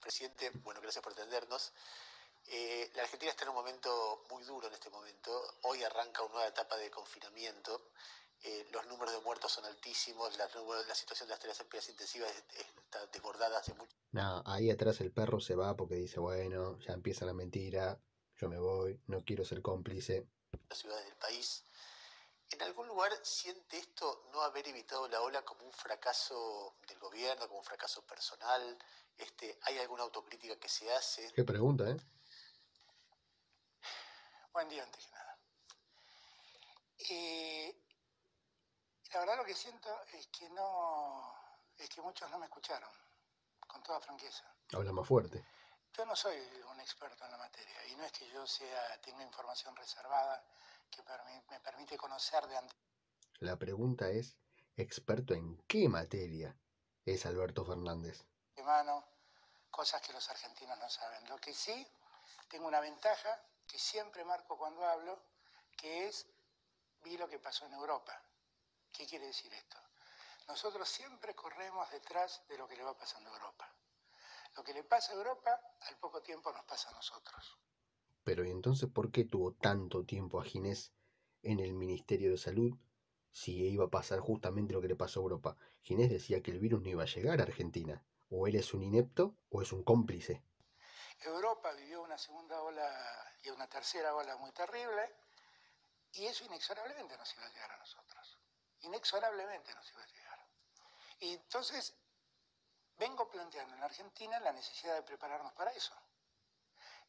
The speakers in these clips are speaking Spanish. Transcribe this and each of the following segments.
Presidente, bueno, gracias por atendernos. La Argentina está en un momento muy duro en este momento. Hoy arranca una nueva etapa de confinamiento. Los números de muertos son altísimos. La situación de las terapias intensivas está desbordada hace mucho. Nada, ahí atrás el perro se va porque dice, bueno, ya empieza la mentira, yo me voy, no quiero ser cómplice. Las ciudades del país. ¿En algún lugar siente esto no haber evitado la ola como un fracaso del gobierno, como un fracaso personal? ¿Hay alguna autocrítica que se hace? Qué pregunta, ¿eh? Buen día, antes que nada. La verdad lo que siento es que muchos no me escucharon, con toda franqueza. Habla más fuerte. Yo no soy un experto en la materia y no es que yo tenga información reservada que me permite conocer de antes. La pregunta es, ¿experto en qué materia es Alberto Fernández? De mano, cosas que los argentinos no saben. Lo que sí, tengo una ventaja que siempre marco cuando hablo, que es, vi lo que pasó en Europa. ¿Qué quiere decir esto? Nosotros siempre corremos detrás de lo que le va pasando a Europa. Lo que le pasa a Europa, al poco tiempo nos pasa a nosotros. Pero ¿y entonces por qué tuvo tanto tiempo a Ginés en el Ministerio de Salud si iba a pasar justamente lo que le pasó a Europa? Ginés decía que el virus no iba a llegar a Argentina. O él es un inepto o es un cómplice. Europa vivió una segunda ola y una tercera ola muy terrible y eso inexorablemente nos iba a llegar a nosotros. Inexorablemente nos iba a llegar. Y entonces vengo planteando en la Argentina la necesidad de prepararnos para eso.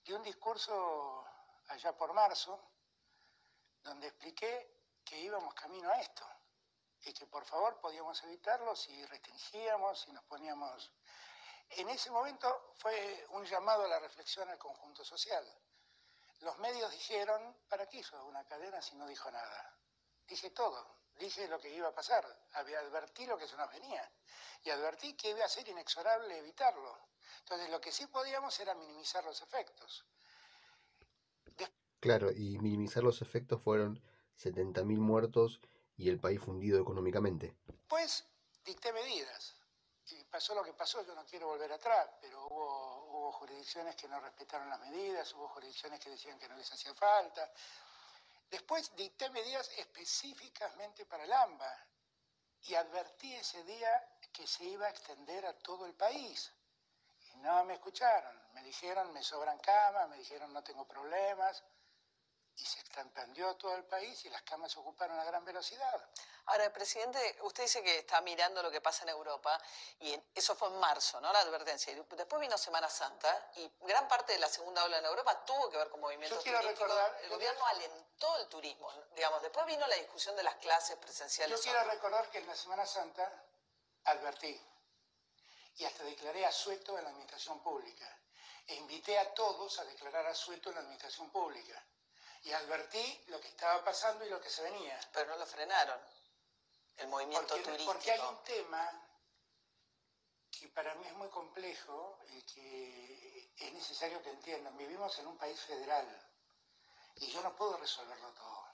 Y un discurso allá por marzo, donde expliqué que íbamos camino a esto, y que por favor podíamos evitarlo si restringíamos, si nos poníamos... En ese momento fue un llamado a la reflexión al conjunto social. Los medios dijeron, ¿para qué hizo una cadena si no dijo nada? Dije todo, dije lo que iba a pasar, advertí lo que se nos venía, y advertí que iba a ser inexorable evitarlo. Entonces lo que sí podíamos era minimizar los efectos. Claro, y minimizar los efectos fueron 70.000 muertos y el país fundido económicamente. Pues dicté medidas. Y pasó lo que pasó, yo no quiero volver atrás, pero hubo jurisdicciones que no respetaron las medidas, hubo jurisdicciones que decían que no les hacía falta. Después dicté medidas específicamente para el AMBA y advertí ese día que se iba a extender a todo el país. Y no me escucharon, me dijeron me sobran camas, me dijeron no tengo problemas, y se expandió todo el país y las camas se ocuparon a gran velocidad. Ahora, presidente, usted dice que está mirando lo que pasa en Europa, y eso fue en marzo, ¿no? La advertencia. Después vino Semana Santa, y gran parte de la segunda ola en Europa tuvo que ver con movimientos turísticos. Recordar, el gobierno alentó el turismo, digamos. Después vino la discusión de las clases presenciales. Yo quiero recordar que en la Semana Santa advertí, y hasta declaré asueto en la administración pública. E invité a todos a declarar asueto en la administración pública. Y advertí lo que estaba pasando y lo que se venía. Pero no lo frenaron, el movimiento turístico. Porque hay un tema que para mí es muy complejo y que es necesario que entiendan. Vivimos en un país federal y yo no puedo resolverlo todo.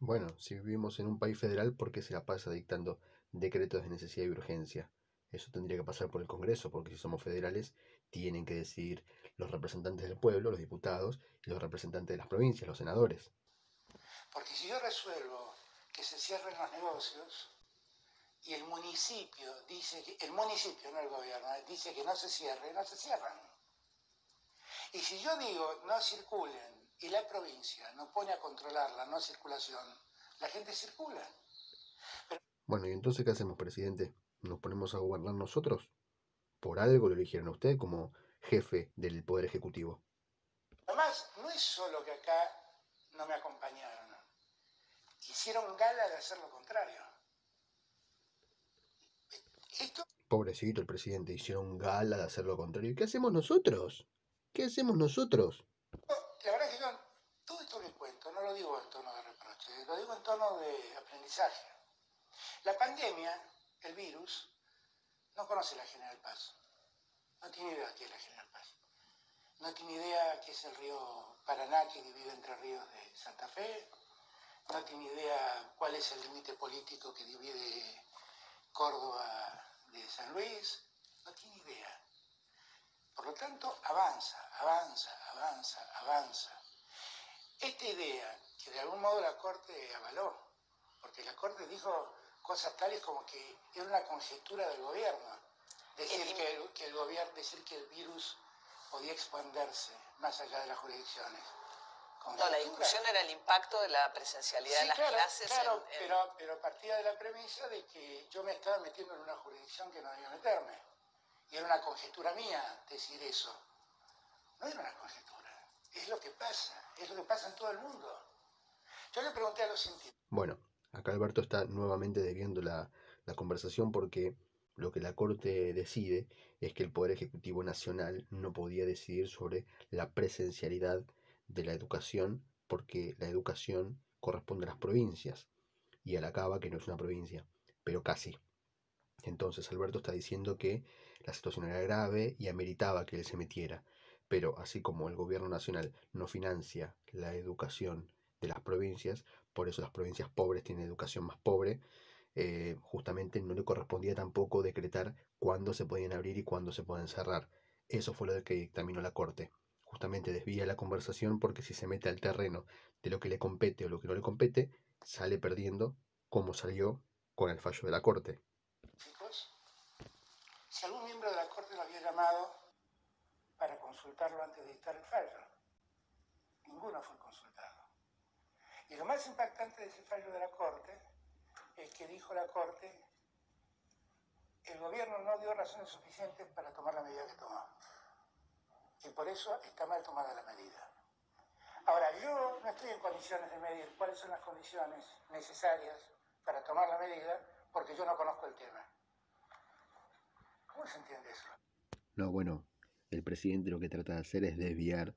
Bueno, si vivimos en un país federal, ¿por qué se la pasa dictando decretos de necesidad y urgencia? Eso tendría que pasar por el Congreso, porque si somos federales, tienen que decidir los representantes del pueblo, los diputados, y los representantes de las provincias, los senadores. Porque si yo resuelvo que se cierren los negocios, y el municipio dice que, el municipio, no el gobierno, dice que no se cierren, no se cierran. Y si yo digo no circulen, y la provincia no pone a controlar la no circulación, la gente circula. Pero... Bueno, ¿y entonces qué hacemos, presidente? ¿Nos ponemos a gobernar nosotros? Por algo lo eligieron a usted como jefe del Poder Ejecutivo. Además, no es solo que acá no me acompañaron. Hicieron gala de hacer lo contrario. Esto... Pobrecito el presidente, hicieron gala de hacer lo contrario. ¿Qué hacemos nosotros? ¿Qué hacemos nosotros? La verdad es que yo todo esto que cuento no lo digo en tono de reproche, lo digo en tono de aprendizaje. La pandemia... El virus no conoce la General Paz, no tiene idea qué es la General Paz, no tiene idea qué es el río Paraná que divide entre ríos de Santa Fe, no tiene idea cuál es el límite político que divide Córdoba de San Luis, no tiene idea. Por lo tanto, avanza. Esta idea, que de algún modo la Corte avaló, porque la Corte dijo cosas tales como que era una conjetura del gobierno, decir que el virus podía expanderse más allá de las jurisdicciones. No, la discusión era el impacto de la presencialidad de las clases. Claro, pero partía de la premisa de que yo me estaba metiendo en una jurisdicción que no debía meterme. Y era una conjetura mía decir eso. No era una conjetura. Es lo que pasa en todo el mundo. Yo le pregunté a los científicos. Bueno, acá Alberto está nuevamente desviando la conversación porque lo que la Corte decide es que el Poder Ejecutivo Nacional no podía decidir sobre la presencialidad de la educación porque la educación corresponde a las provincias y a la CABA, que no es una provincia, pero casi. Entonces Alberto está diciendo que la situación era grave y ameritaba que él se metiera, pero así como el gobierno nacional no financia la educación de las provincias, por eso las provincias pobres tienen educación más pobre, justamente no le correspondía tampoco decretar cuándo se podían abrir y cuándo se podían cerrar. Eso fue lo que dictaminó la Corte. Justamente desvía la conversación porque si se mete al terreno de lo que le compete o lo que no le compete, sale perdiendo como salió con el fallo de la Corte. Chicos, si algún miembro de la Corte lo había llamado para consultarlo antes de dictar el fallo, ninguno fue consultado. Y lo más impactante de ese fallo de la Corte es que dijo la Corte, el gobierno no dio razones suficientes para tomar la medida que tomó. Y por eso está mal tomada la medida. Ahora, yo no estoy en condiciones de medir cuáles son las condiciones necesarias para tomar la medida, porque yo no conozco el tema. ¿Cómo se entiende eso? No, bueno, el presidente lo que trata de hacer es desviar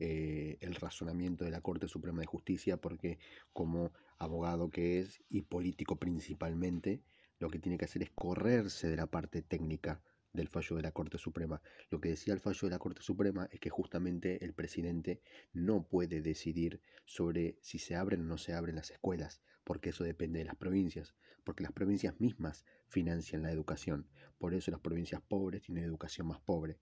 el razonamiento de la Corte Suprema de Justicia, porque como abogado que es, y político principalmente, lo que tiene que hacer es correrse de la parte técnica del fallo de la Corte Suprema. Lo que decía el fallo de la Corte Suprema es que justamente el presidente no puede decidir sobre si se abren o no se abren las escuelas, porque eso depende de las provincias, porque las provincias mismas financian la educación, por eso las provincias pobres tienen educación más pobre.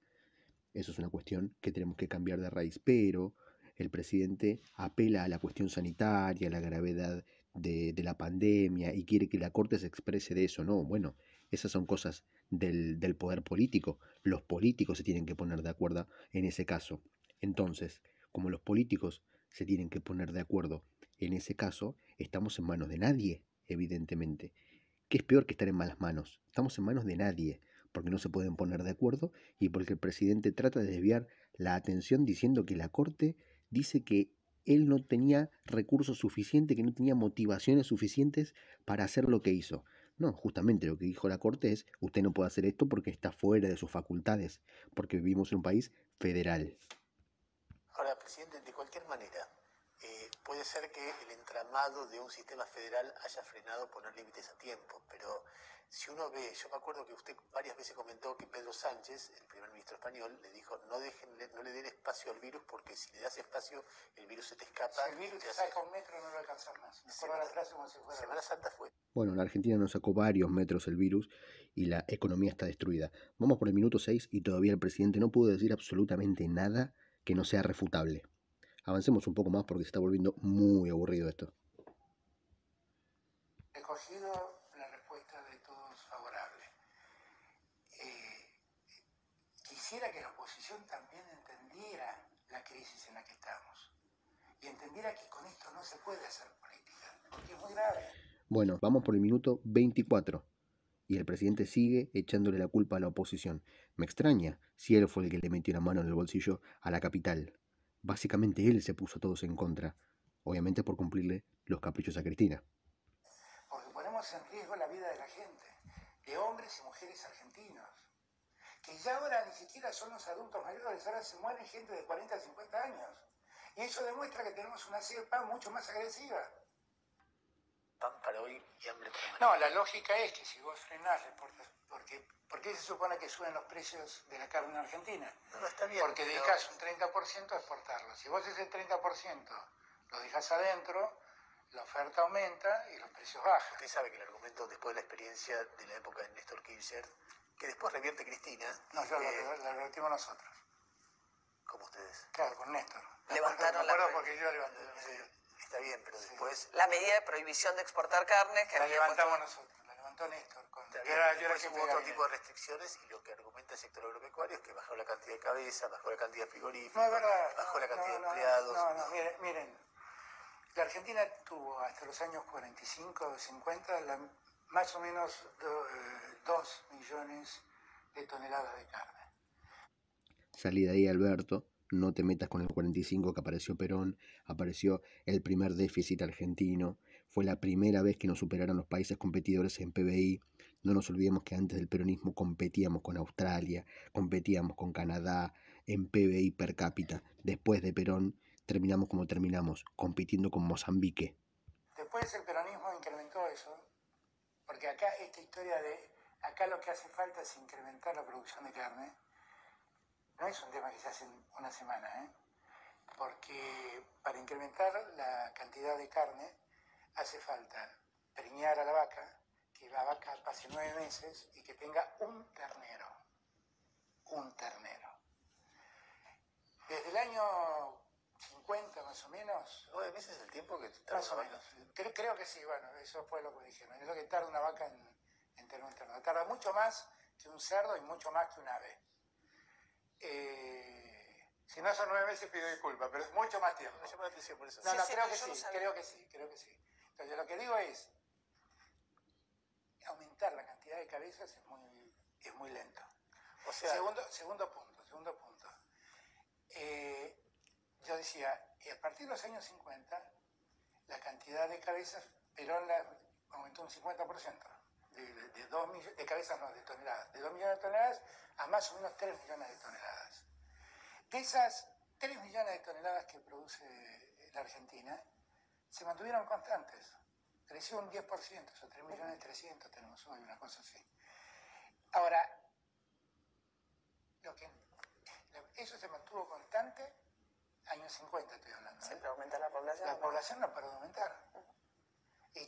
Eso es una cuestión que tenemos que cambiar de raíz, pero el presidente apela a la cuestión sanitaria, a la gravedad de la pandemia y quiere que la Corte se exprese de eso. No, bueno, esas son cosas del poder político. Los políticos se tienen que poner de acuerdo en ese caso. Entonces, como los políticos se tienen que poner de acuerdo en ese caso, estamos en manos de nadie, evidentemente. ¿Qué es peor que estar en malas manos? Estamos en manos de nadie, porque no se pueden poner de acuerdo y porque el presidente trata de desviar la atención diciendo que la Corte dice que él no tenía recursos suficientes, que no tenía motivaciones suficientes para hacer lo que hizo. No, justamente lo que dijo la Corte es, usted no puede hacer esto porque está fuera de sus facultades, porque vivimos en un país federal. Ahora, presidente, de cualquier manera, puede ser que el entramado de un sistema federal haya frenado poner límites a tiempo, pero si uno ve, yo me acuerdo que usted varias veces comentó que Pedro Sánchez, el primer ministro español, le dijo, no le den espacio al virus porque si le das espacio, el virus se te escapa. Si el virus te saca un metro, no lo alcanzas más. Semana Santa fue. Bueno, en la Argentina nos sacó varios metros el virus y la economía está destruida. Vamos por el minuto 6 y todavía el presidente no pudo decir absolutamente nada que no sea refutable. Avancemos un poco más porque se está volviendo muy aburrido esto. He cogido la respuesta de todos favorable. Quisiera que la oposición también entendiera la crisis en la que estamos y entendiera que con esto no se puede hacer política, porque es muy grave. Bueno, vamos por el minuto 24 y el presidente sigue echándole la culpa a la oposición. Me extraña si él fue el que le metió la mano en el bolsillo a la capital. Básicamente él se puso a todos en contra, obviamente por cumplirle los caprichos a Cristina. Porque ponemos en riesgo la vida de la gente, de hombres y mujeres argentinos, que ya ahora ni siquiera son los adultos mayores, ahora se mueren gente de 40 a 50 años. Y eso demuestra que tenemos una cepa mucho más agresiva. Pan para hoy y hambre para mañana. No, la lógica es que si vos frenás, ¿por qué se supone que suben los precios de la carne en Argentina? No, está bien. Porque dedicas un 30% a exportarlo. Si vos ese 30% lo dejas adentro, la oferta aumenta y los precios bajan. Usted sabe que el argumento, después de la experiencia de la época de Néstor Kirchner, que después revierte Cristina. No, yo la revertimos nosotros. ¿Cómo ustedes? Claro, con Néstor. Levantaron la... porque yo la levanté. Está bien, pero después... La medida de prohibición de exportar carne... Que la levantamos nosotros, la levantó Néstor. Después hubo otro tipo de restricciones y lo que argumenta el sector agropecuario es que bajó la cantidad de cabezas, bajó la cantidad de frigoríficos, bajó la cantidad de empleados. Miren, la Argentina tuvo hasta los años 45, 50, más o menos 2 millones de toneladas de carne. Salí de ahí, Alberto. No te metas con el 45 que apareció Perón, apareció el primer déficit argentino, fue la primera vez que nos superaron los países competidores en PBI. No nos olvidemos que antes del peronismo competíamos con Australia, competíamos con Canadá en PBI per cápita. Después de Perón terminamos como terminamos, compitiendo con Mozambique. Después el peronismo incrementó eso, porque acá esta historia de acá lo que hace falta es incrementar la producción de carne. No es un tema que se hace en una semana, porque para incrementar la cantidad de carne hace falta preñar a la vaca, que la vaca pase 9 meses y que tenga un ternero. Un ternero. Desde el año 50 más o menos... 9 meses es el tiempo que tarda. Más o menos. Creo que sí, bueno, eso fue lo que dijeron. Es lo que tarda una vaca en tener un ternero. Tarda mucho más que un cerdo y mucho más que un ave. Si no son 9 meses pido disculpas, pero es mucho más tiempo. No, creo que sí. Entonces lo que digo es, aumentar la cantidad de cabezas es muy lento. O sea, segundo punto. Yo decía, a partir de los años 50, la cantidad de cabezas, Perón aumentó un 50%. De 2 millones de toneladas a más o menos 3 millones de toneladas. De esas 3 millones de toneladas que produce la Argentina, se mantuvieron constantes. Creció un 10%, o sea, 3 millones 300 tenemos hoy, una cosa así. Ahora, eso se mantuvo constante, años 50 estoy hablando. Siempre aumenta la población. La población no paró de aumentar. ¿Y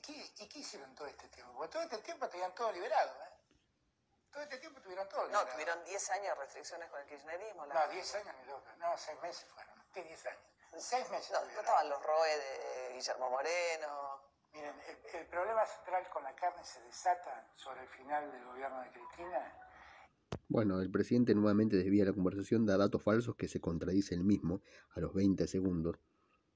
qué hicieron todo este tiempo? Porque todo este tiempo tenían todo liberado, Todo este tiempo tuvieron todo liberado. No, tuvieron 10 años de restricciones con el kirchnerismo. No, 10 años ni loco. No, 6 meses fueron. ¿Qué 10 años? 6 meses. No, estaban los ROE de Guillermo Moreno. Miren, el problema central con la carne se desata sobre el final del gobierno de Cristina. Bueno, el presidente nuevamente desvía la conversación, da datos falsos que se contradice él mismo a los 20 segundos,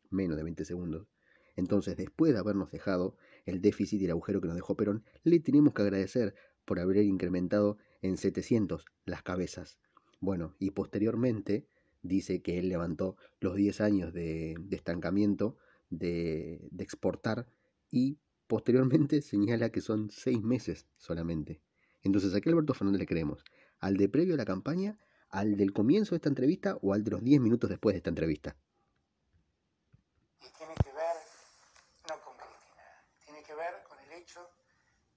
menos de 20 segundos. Entonces, después de habernos dejado el déficit y el agujero que nos dejó Perón, le tenemos que agradecer por haber incrementado en 700 las cabezas. Bueno, y posteriormente dice que él levantó los 10 años de estancamiento de exportar y posteriormente señala que son 6 meses solamente. Entonces, ¿a qué Alberto Fernández le creemos? ¿Al de previo a la campaña, al del comienzo de esta entrevista o al de los 10 minutos después de esta entrevista?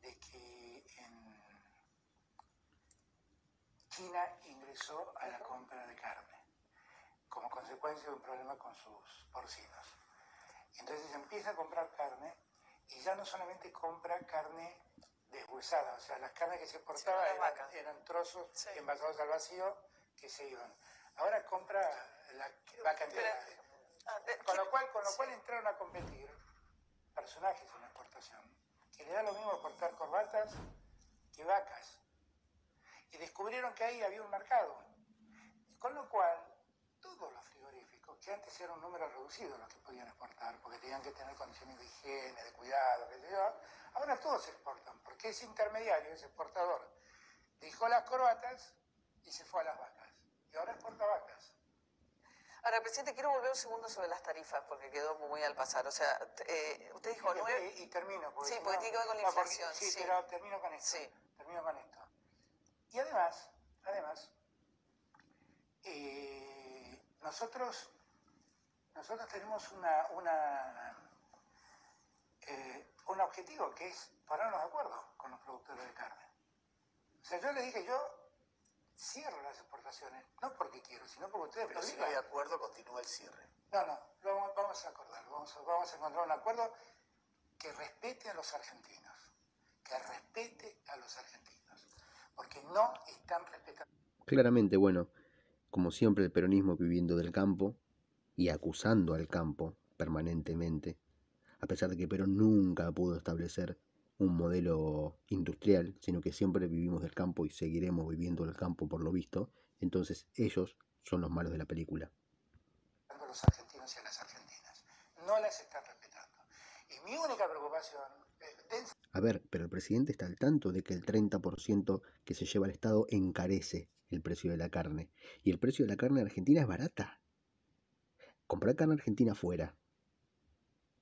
De que en China ingresó a la compra de carne como consecuencia de un problema con sus porcinos. Entonces empieza a comprar carne y ya no solamente compra carne deshuesada, o sea, las carnes que se exportaban eran trozos envasados al vacío que se iban. Ahora compra la vaca entera. Con lo cual entraron a competir personajes en la exportación. Que le da lo mismo cortar corbatas que vacas. Y descubrieron que ahí había un mercado. Con lo cual, todos los frigoríficos, que antes eran un número reducido los que podían exportar, porque tenían que tener condiciones de higiene, de cuidado, ahora todos exportan, porque ese intermediario, ese exportador, dejó las corbatas y se fue a las vacas. Y ahora exporta vacas. Ahora, presidente, quiero volver un segundo sobre las tarifas, porque quedó muy al pasar. O sea, usted dijo... Y termino. Porque sí, porque tiene que ver con la inflación. Pero termino con esto. Y además, nosotros tenemos un objetivo, que es ponernos de acuerdo con los productores de carne. O sea, yo le dije, cierro las exportaciones, no porque quiero, sino porque ustedes... Pero si no hay acuerdo, continúa el cierre. No, lo vamos a acordar, vamos a encontrar un acuerdo que respete a los argentinos. porque no están respetando. Claramente, bueno, como siempre el peronismo viviendo del campo y acusando al campo permanentemente, a pesar de que Perón nunca pudo establecer un modelo industrial, sino que siempre vivimos del campo y seguiremos viviendo del campo por lo visto, entonces ellos son los malos de la película. Los argentinos y a las argentinas, no las están respetando. Y mi única preocupación... A ver, pero el presidente está al tanto de que el 30% que se lleva el Estado encarece el precio de la carne. Y el precio de la carne argentina es barata. Comprar carne argentina afuera.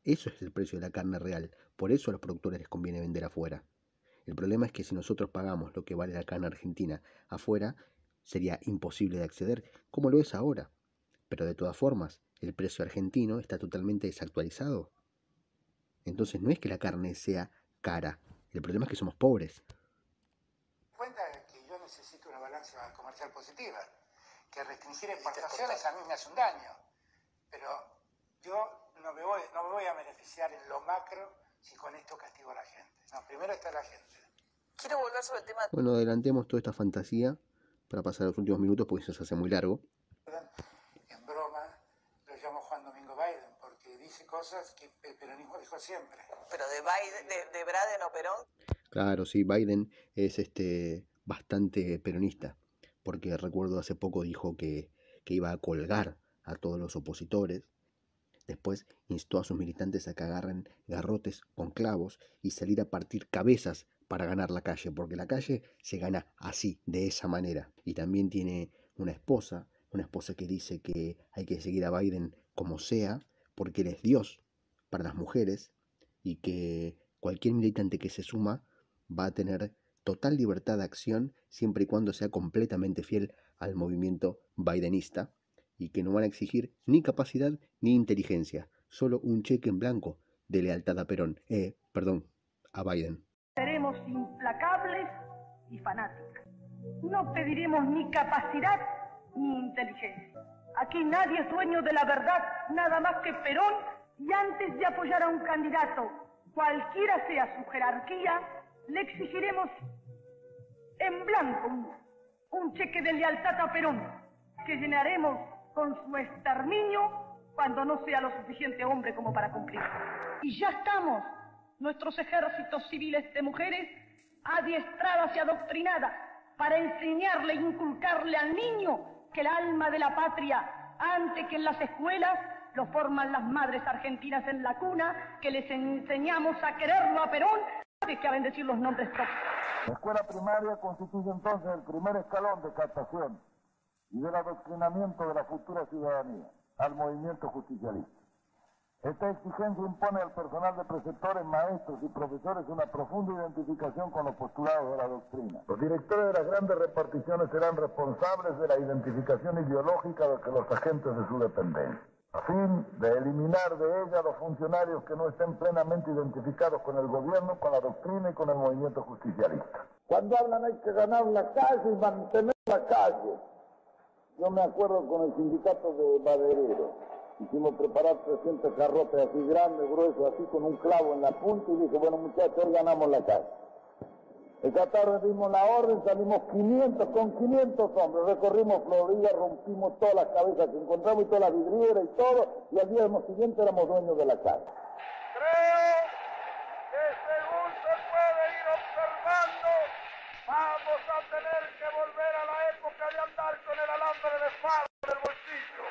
Eso es el precio de la carne real. Por eso a los productores les conviene vender afuera. El problema es que si nosotros pagamos lo que vale la carne argentina afuera, sería imposible de acceder, como lo es ahora. Pero de todas formas, el precio argentino está totalmente desactualizado. Entonces no es que la carne sea cara, el problema es que somos pobres. Cuenta que yo necesito una balanza comercial positiva, que restringir exportaciones a mí me hace un daño, pero yo no me voy a beneficiar en lo macro si con esto castigo a la gente. No, primero está la gente. Quiero volver sobre el tema... Bueno, adelantemos toda esta fantasía para pasar los últimos minutos porque eso se hace muy largo. En broma lo llamo Juan Domingo Biden porque dice cosas que el peronismo dijo siempre. Pero de Biden, de Braden o Perón. Claro, sí, Biden es bastante peronista, porque recuerdo hace poco dijo que iba a colgar a todos los opositores. Después instó a sus militantes a que agarren garrotes con clavos y salir a partir cabezas para ganar la calle, porque la calle se gana así, de esa manera. Y también tiene una esposa que dice que hay que seguir a Biden como sea, porque él es Dios para las mujeres y que cualquier militante que se suma va a tener total libertad de acción siempre y cuando sea completamente fiel al movimiento bidenista y que no van a exigir ni capacidad ni inteligencia, solo un cheque en blanco de lealtad a Perón, a Biden. Seremos implacables y fanáticos. No pediremos ni capacidad ni inteligencia. Aquí nadie es dueño de la verdad, nada más que Perón, y antes de apoyar a un candidato, cualquiera sea su jerarquía, le exigiremos en blanco un cheque de lealtad a Perón, que llenaremos con su exterminio cuando no sea lo suficiente hombre como para cumplir. Y ya estamos, nuestros ejércitos civiles de mujeres adiestradas y adoctrinadas para enseñarle e inculcarle al niño que el alma de la patria, antes que en las escuelas, lo forman las madres argentinas en la cuna, que les enseñamos a quererlo a Perón, antes que a bendecir los nombres propios. La escuela primaria constituye entonces el primer escalón de captación y del adoctrinamiento de la futura ciudadanía al movimiento justicialista. Esta exigencia impone al personal de preceptores, maestros y profesores una profunda identificación con los postulados de la doctrina. Los directores de las grandes reparticiones serán responsables de la identificación ideológica de los agentes de su dependencia, a fin de eliminar de ella a los funcionarios que no estén plenamente identificados con el gobierno, con la doctrina y con el movimiento justicialista. Cuando hablan hay que ganar la calle y mantener la calle. Yo me acuerdo con el sindicato de madereros. Hicimos preparar 300 garrotes así grandes, gruesos, así con un clavo en la punta y dije, bueno muchachos, hoy ganamos la calle. Esta tarde dimos la orden, salimos 500 hombres, recorrimos Florida, rompimos todas las cabezas que encontramos y todas las vidrieras y todo, y al día siguiente éramos dueños de la calle. Creo que según se puede ir observando, vamos a tener que volver a la época de andar con el alambre de espalda en el bolsillo.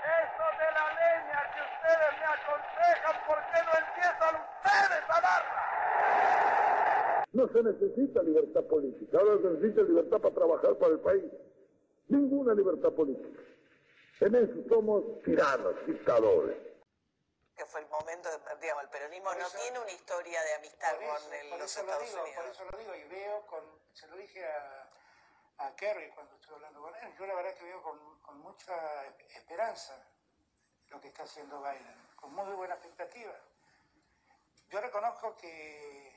Eso de la leña que ustedes me aconsejan, ¿por qué no empiezan ustedes a darla? No se necesita libertad política, ahora se necesita libertad para trabajar para el país. Ninguna libertad política. En eso somos tiranos, dictadores. Que fue el momento, digamos, el peronismo no tiene una historia de amistad con los Estados Unidos. Por eso lo digo y veo, se lo dije a Kerry cuando estuve hablando con él, yo la verdad que veo con mucha esperanza lo que está haciendo Biden, con muy buena expectativa. Yo reconozco que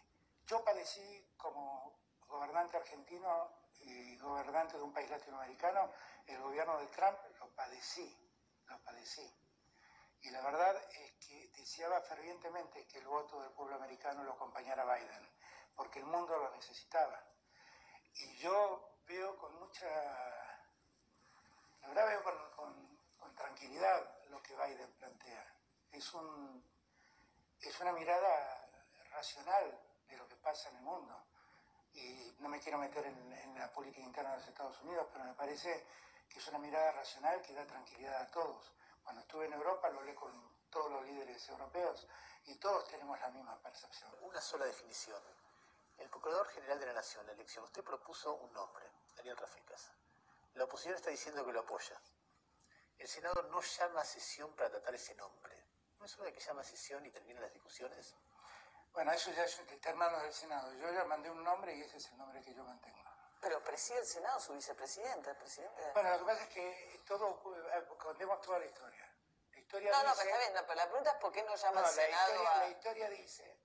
yo padecí como gobernante argentino y gobernante de un país latinoamericano, el gobierno de Trump lo padecí, y la verdad es que deseaba fervientemente que el voto del pueblo americano lo acompañara a Biden, porque el mundo lo necesitaba. Y yo veo con mucha... La verdad veo con tranquilidad lo que Biden plantea. Es una mirada racional de lo que pasa en el mundo. Y no me quiero meter en la política interna de los Estados Unidos, pero me parece que es una mirada racional que da tranquilidad a todos. Cuando estuve en Europa lo hablé con todos los líderes europeos y todos tenemos la misma percepción. Una sola definición. El Procurador General de la Nación, la elección, usted propuso un nombre, Daniel Rafecas. La oposición está diciendo que lo apoya. El Senado no llama a sesión para tratar ese nombre. ¿No es hora de que llama a sesión y termine las discusiones? Bueno, eso ya es interno del Senado. Yo ya mandé un nombre y ese es el nombre que yo mantengo. Pero preside el Senado su vicepresidenta, el presidente. Bueno, lo que pasa es que todo, contemos toda la historia. La historia no, dice, no, pero está bien, no, pero la pregunta es por qué no llama al Senado. La historia dice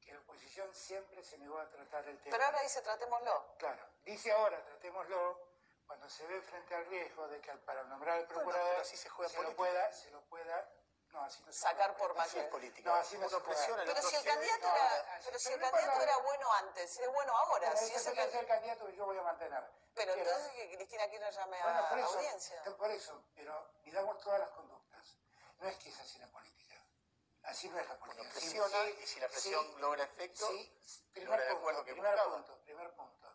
que la oposición siempre se negó a tratar el tema. Pero ahora dice tratémoslo. Claro, dice ahora tratémoslo cuando se ve frente al riesgo de que para nombrar al procurador bueno, así se lo pueda. No, así no sacar por mayor es política. No, así no se presiona. Pero si el candidato era bueno antes, es bueno ahora. Pero si ese es el candidato que yo voy a mantener. Pero entonces que Cristina Kirchner llame a la audiencia. Por eso, pero miramos todas las conductas. No es que es así la política. Así no es la política. Bueno, presiona, sí, y si la presión logra efecto, logra el acuerdo que buscaba. Primer punto.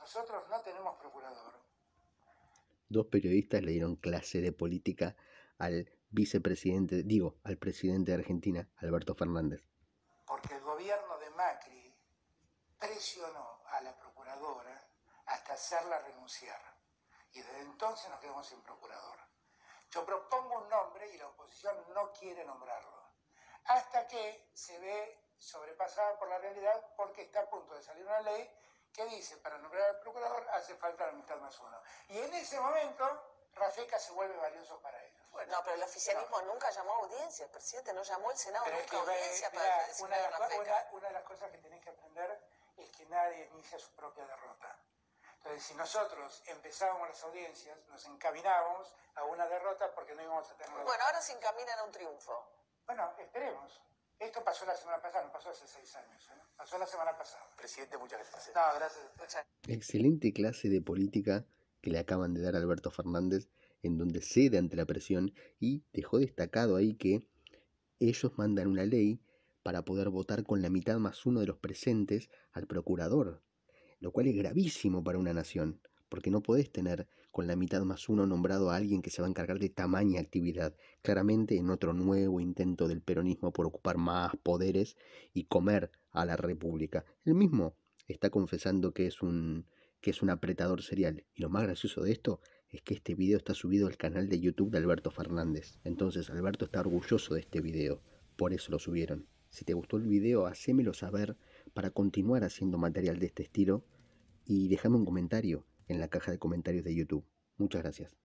Nosotros no tenemos procurador. Dos periodistas le dieron clase de política al vicepresidente, digo, al presidente de Argentina, Alberto Fernández. Porque el gobierno de Macri presionó a la procuradora hasta hacerla renunciar. Y desde entonces nos quedamos sin procurador. Yo propongo un nombre y la oposición no quiere nombrarlo. Hasta que se ve sobrepasada por la realidad porque está a punto de salir una ley que dice para nombrar al procurador hace falta la mitad más uno. Y en ese momento... Rafecas se vuelve valioso para ellos. Bueno, no, pero el oficialismo nunca llamó a audiencia, el presidente no llamó el Senado nunca a audiencia para designar a Rafecas. Una de las cosas que tenés que aprender es que nadie inicia su propia derrota. Entonces, si nosotros empezábamos las audiencias, nos encaminábamos a una derrota porque no íbamos a tener... Bueno, ahora se encaminan a un triunfo. Bueno, esperemos. Esto pasó la semana pasada, no pasó hace 6 años. Pasó la semana pasada. Presidente, muchas gracias. No, gracias. Excelente clase de política que le acaban de dar a Alberto Fernández, en donde cede ante la presión y dejó destacado ahí que ellos mandan una ley para poder votar con la mitad más uno de los presentes al procurador, lo cual es gravísimo para una nación, porque no podés tener con la mitad más uno nombrado a alguien que se va a encargar de tamaña actividad, claramente en otro nuevo intento del peronismo por ocupar más poderes y comer a la República. Él mismo está confesando que es un apretador serial. Y lo más gracioso de esto es que este video está subido al canal de YouTube de Alberto Fernández. Entonces Alberto está orgulloso de este video, por eso lo subieron. Si te gustó el video, hacémelo saber para continuar haciendo material de este estilo y déjame un comentario en la caja de comentarios de YouTube. Muchas gracias.